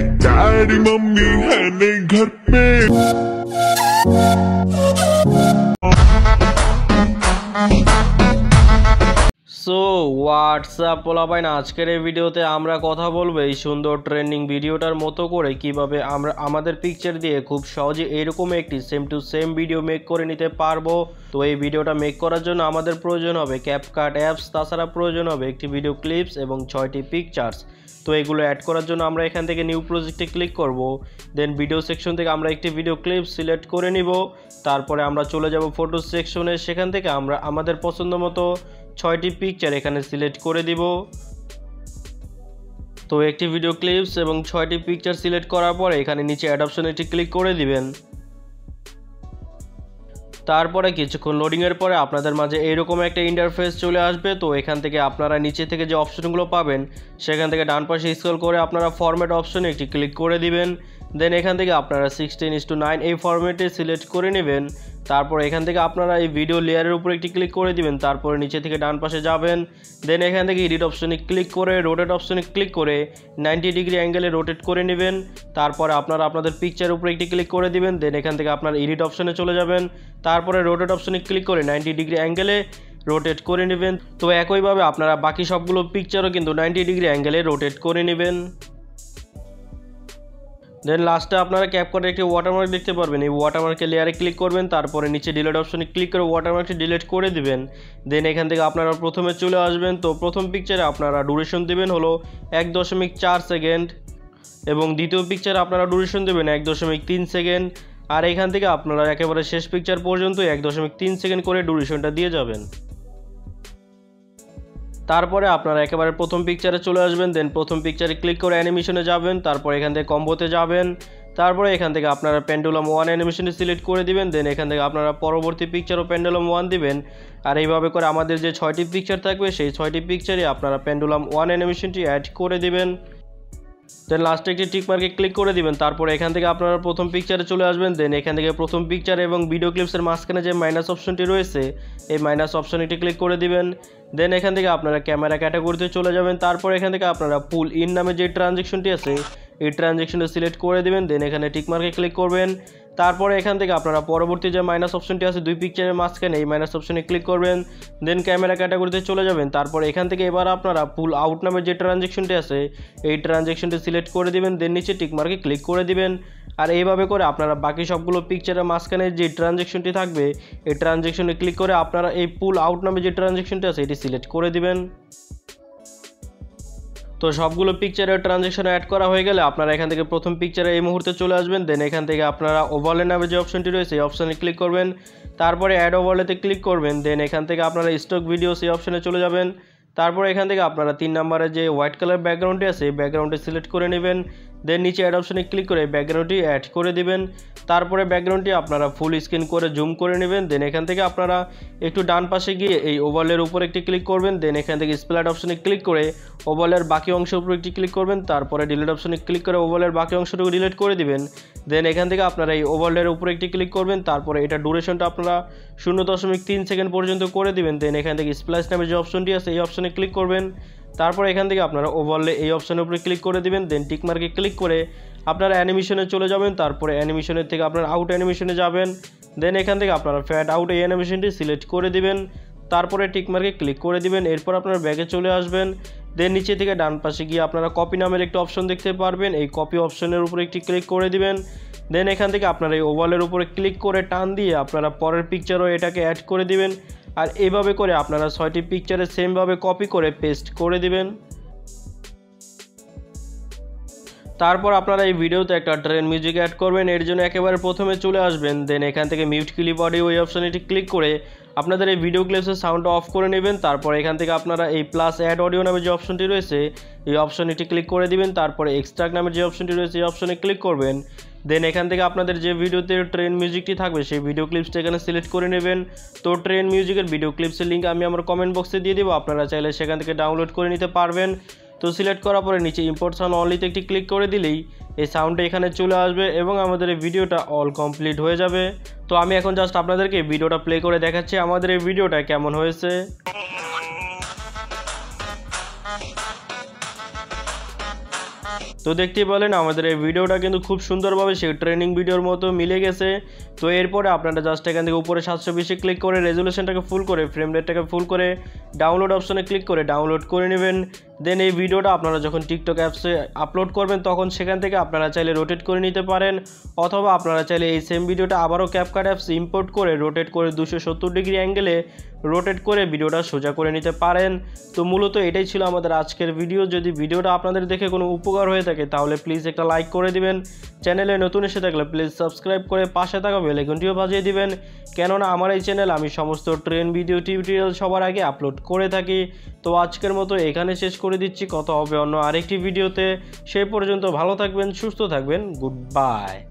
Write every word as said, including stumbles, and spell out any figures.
Daddy mummy है नहीं घर पे। सो व्हाट्सঅ্যাপ পোলা ভাই না আজকের এই ভিডিওতে আমরা কথা বলবো এই সুন্দর ট্রেন্ডিং ভিডিওটার মতো করে কিভাবে আমরা আমাদের পিকচার দিয়ে খুব সহজে এরকম একটি same to same video make করে নিতে পারবো। তো এই ভিডিওটা মেক করার জন্য আমাদের প্রয়োজন হবে ক্যাপকাট অ্যাপস, তাছাড়া প্রয়োজন হবে একটি ভিডিও ক্লিপস এবং ছয়টি পিকচার্স। তো এগুলো অ্যাড করার জন্য আমরা এখান থেকে নিউ প্রজেক্টে ক্লিক করব, দেন ভিডিও সেকশন থেকে আমরা একটি ভিডিও ক্লিপ সিলেক্ট করে নিব। তারপরে আমরা চলে যাব ফটো সেকশনে, সেখান থেকে আমরা আমাদের পছন্দ মতো ছয়টি পিকচার এখানে সিলেক্ট করে দিব। তো একটি ভিডিও ক্লিপস এবং ছয়টি পিকচার সিলেক্ট করার পরে এখানে নিচে অ্যাড অপশনে একটি ক্লিক করে দিবেন। তারপরে কিছুক্ষণ লোডিংয়ের পরে আপনাদের মাঝে এইরকম একটা ইন্টারফেস চলে আসবে। তো এখান থেকে আপনারা নিচে থেকে যে অপশনগুলো পাবেন সেখান থেকে ডান পাশে স্ক্রল করে আপনারা ফরম্যাট অপশনে একটি ক্লিক করে দিবেন। দেন এখান থেকে আপনারা সিক্সটিন ইস টু নাইন এই ফরম্যাটে সিলেক্ট করে নেবেন। তারপর এখান থেকে আপনারা এই ভিডিও লেয়ারের উপরে একটি ক্লিক করে দিবেন, তারপরে নিচে থেকে ডান পাশে যাবেন। দেন এখান থেকে এডিট অপশনে ক্লিক করে রোটেট অপশনে ক্লিক করে নাইনটি ডিগ্রি অ্যাঙ্গেলে রোটেট করে নেবেন। তারপরে আপনারা আপনাদের পিকচারের উপরে একটি ক্লিক করে দিবেন। দেন এখান থেকে আপনার এডিট অপশনে চলে যাবেন, তারপরে রোটেট অপশনে ক্লিক করে নাইনটি ডিগ্রি অ্যাঙ্গেলে রোটেট করে নেবেন। তো একইভাবে আপনারা বাকি সবগুলো পিকচারও কিন্তু নাইনটি ডিগ্রি অ্যাঙ্গেলে রোটেট করে নেবেন। দেন লাস্টে আপনারা ক্যাপকাটে একটি ওয়াটারমার্ক দেখতে পারবেন, এই ওয়াটারমার্কে লেয়ারে ক্লিক করবেন, তারপরে নিচে ডিলিট অপশনে ক্লিক করে ওয়াটারমার্কটি ডিলিট করে দিবেন। দেন এখান থেকে আপনারা প্রথমে চলে আসবেন। তো প্রথম পিকচারে আপনারা ডিউরেশন দেবেন হলো এক দশমিক চার সেকেন্ড এবং দ্বিতীয় পিকচারে আপনারা ডিউরেশন দেবেন এক দশমিক তিন সেকেন্ড, আর এখান থেকে আপনারা একেবারে শেষ পিকচার পর্যন্ত এক দশমিক তিন সেকেন্ড করে ডিউরেশনটা দিয়ে যাবেন। তারপরে আপনারা একেবারে প্রথম পিকচারে চলে আসবেন। দেন প্রথম পিকচারে ক্লিক করে অ্যানিমেশনে যাবেন, তারপর এখান থেকে কম্বোতে যাবেন, তারপরে এখান থেকে আপনারা পেন্ডুলাম ওয়ান অ্যানিমেশনে সিলেক্ট করে দিবেন। দেন এখান থেকে আপনারা পরবর্তী পিকচারও পেন্ডুলাম ওয়ান দিবেন। আর এইভাবে করে আমাদের যে ছয়টি পিকচার থাকবে সেই ছয়টি পিকচারে আপনারা পেন্ডুলাম ওয়ান অ্যানিমেশনটি অ্যাড করে দিবেন। দেন লাস্টে একটি টিক মার্কে ক্লিক করে দিবেন, তারপরে এখান থেকে আপনারা প্রথম পিকচারে চলে আসবেন। দেন এখান থেকে প্রথম পিকচার এবং ভিডিও ক্লিপসের মাঝখানে যে মাইনাস অপশনটি রয়েছে এই মাইনাস অপশনে একটি ক্লিক করে দিবেন। দেন এখান থেকে আপনারা ক্যামেরা ক্যাটাগরিতে চলে যাবেন, তারপর এখান থেকে আপনারা পুল ইন নামে যে ট্রানজ্যাকশনটি আছে এই ট্রানজ্যাকশনটা সিলেক্ট করে দিবেন। দেন এখানে টিক মার্কে ক্লিক করবেন, তারপরে এখান থেকে আপনারা পরবর্তী যে মাইনাস অপশনটি আছে দুই পিকচারের মাঝখানে এই মাইনাস অপশনে ক্লিক করবেন। দেন ক্যামেরা ক্যাটাগরিতে চলে যাবেন, তারপর এখান থেকে এবার আপনারা পুল আউট নামে যে ট্রানজ্যাকশনটি আছে এই ট্রানজ্যাকশনটি সিলেক্ট করে দিবেন। দেন নিচে টিক মার্কে ক্লিক করে দিবেন। আর এইভাবে করে আপনারা বাকি সবগুলো পিকচারের মাঝখানে যে ট্রানজ্যাকশনটি থাকবে এই ট্রানজ্যাকশনে ক্লিক করে আপনারা এই পুল আউট নামে যে ট্রানজ্যাকশনটি আছে এটি সিলেক্ট করে দিবেন। তো সবগুলো পিকচারে ট্রানজ্যাকশন অ্যাড করা হয়ে গেলে আপনারা এখান থেকে প্রথম পিকচারে এই মুহূর্তে চলে আসবেন। দেন এখান থেকে আপনারা ওভারলে নামে যে অপশনটি রয়েছে এই অপশানে ক্লিক করবেন, তারপরে অ্যাড ওভারলেতে ক্লিক করবেন। দেন এখান থেকে আপনারা স্টক ভিডিও সেই অপশানে চলে যাবেন, তারপরে এখান থেকে আপনারা তিন নম্বরে যে হোয়াইট কালার ব্যাকগ্রাউন্ডটি আছে এই ব্যাকগ্রাউন্ডটি সিলেক্ট করে নেবেন। দেন নিচে অ্যাড অপশানে ক্লিক করে ব্যাকগ্রাউন্ডটি অ্যাড করে দিবেন, তারপরে ব্যাকগ্রাউন্ডটি আপনারা ফুল স্ক্রিন করে জুম করে নেবেন। দেন এখান থেকে আপনারা একটু ডান পাশে গিয়ে এই ওভারলের উপর একটি ক্লিক করবেন। দেন এখান থেকে স্প্ল্যাট অপশানে ক্লিক করে ওভারলের বাকি অংশের উপর একটি ক্লিক করবেন, তারপরে ডিলিট অপশানে ক্লিক করে ওভারলের বাকি অংশটুকু ডিলিট করে দিবেন। দেন এখান থেকে আপনারা এই ওভারলের উপর একটি ক্লিক করবেন, তারপরে এটা ডিউরেশনটা আপনারা শূন্য দশমিক তিন সেকেন্ড পর্যন্ত করে দিবেন। দেন এখান থেকে স্প্ল্যাশ নামে যে অপশনটি আছে এই অপশানে ক্লিক করবেন, তারপর এখান থেকে আপনারা ওভারলে এই অপশানের উপরে ক্লিক করে দিবেন। দেন টিক মার্কে ক্লিক করে আপনারা অ্যানিমেশনে চলে যাবেন, তারপরে অ্যানিমেশনের থেকে আপনারা আউট অ্যানিমেশনে যাবেন। দেন এখান থেকে আপনারা ফ্যাড আউট এই অ্যানিমেশনটি সিলেক্ট করে দিবেন, তারপরে টিক মার্কে ক্লিক করে দিবেন। এরপর আপনারা ব্যাগে চলে আসবেন। দেন নিচে থেকে ডান পাশে গিয়ে আপনারা কপি নামের একটি অপশন দেখতে পারবেন, এই কপি অপশনের উপরে একটি ক্লিক করে দিবেন। দেন এখান থেকে আপনারা এই ওভালের উপরে ক্লিক করে টান দিয়ে আপনারা পরের পিকচারও এটাকে অ্যাড করে দিবেন। আর এইভাবে করে আপনারা ছয়টি পিকচারে সেমভাবে কপি করে পেস্ট করে দিবেন। তারপর আপনারা এই ভিডিওতে একটা ট্রেন মিউজিক অ্যাড করবেন, এর জন্য একেবারে প্রথমে চলে আসবেন। দেন এখান থেকে মিউট ক্লিপ অডিও ওই অপশানটি ক্লিক করে আপনাদের এই ভিডিও ক্লিপসের সাউন্ডটা অফ করে নেবেন। তারপর এখান থেকে আপনারা এই প্লাস অ্যাড অডিও নামে যে অপশনটি রয়েছে এই অপশানটি ক্লিক করে দিবেন, তারপরে এক্সট্রাক্ট নামের যে অপশনটি রয়েছে এই অপশানে ক্লিক করবেন। দেন এখান থেকে আপনাদের যে ভিডিওতে ট্রেন মিউজিকটি থাকবে সেই ভিডিও ক্লিপসটা এখানে সিলেক্ট করে নেবেন। তো ট্রেন মিউজিকের ভিডিও ক্লিপসের লিঙ্ক আমি আমার কমেন্ট বক্সে দিয়ে দেবো, আপনারা চাইলে সেখান থেকে ডাউনলোড করে নিতে পারবেন। তো সিলেক্ট করার পরে নিচে ইম্পোর্ট সাউন্ড অনলিতে একটি ক্লিক করে দিলেই এই সাউন্ডটা এখানে চলে আসবে এবং আমাদের এই ভিডিওটা অল কমপ্লিট হয়ে যাবে। তো আমি এখন জাস্ট আপনাদেরকে ভিডিওটা প্লে করে দেখাচ্ছি আমাদের এই ভিডিওটা কেমন হয়েছে। तो देखते पेलेन आमादेर ए भिडियोटा किन्तु खूब सुंदरभावे सेई ट्रेनिंग भिडियोर मतो मिले गेछे। तो एरपर आपनारा जास्ट एखान थेके उपरे सात सौ बीस ए क्लिक करे रेजोल्यूशनटाके फुल करे फ्रेम रेटटाके फुल करे डाउनलोड अपशने क्लिक करे डाउनलोड करे नेबेन। देन ये भिडियोटा आपनारा जखन टिकटक एप्से आपलोड करबेन तखन सेखान थेके आपनारा चाइले रोटेट करे निते पारेन अथवा आपनारा चाइले एई सेम भिडियोटा आबारो कैपकाट एप्स इम्पोर्ट करे रोटेट करे दो सौ सत्तर डिग्री एंगेले रोटेट करे भिडियोटा सोजा करे निते पारेन। तो मूलत एटाई छिलो आमादेर आजकेर भिडियो। यदि भिडियोटा आपनादेर देखे कोनो उपकार हये थाके ताहले प्लिज एकटा लाइक करे दिबेन, चैनेले नतुन एसे थाकले प्लिज सबस्क्राइब करे पाशे थाका बेल आइकनटिও বাজিয়ে দিবেন, কেননা আমার এই চ্যানেল আমি সমস্ত ট্রেন ভিডিও টিউটোরিয়াল সবার আগে আপলোড করে থাকি। তো আজকের মতো এখানে শেষ করে দিচ্ছি, কথা হবে অন্য আরেকটি ভিডিওতে। সেই পর্যন্ত ভালো থাকবেন, সুস্থ থাকবেন, গুড বাই।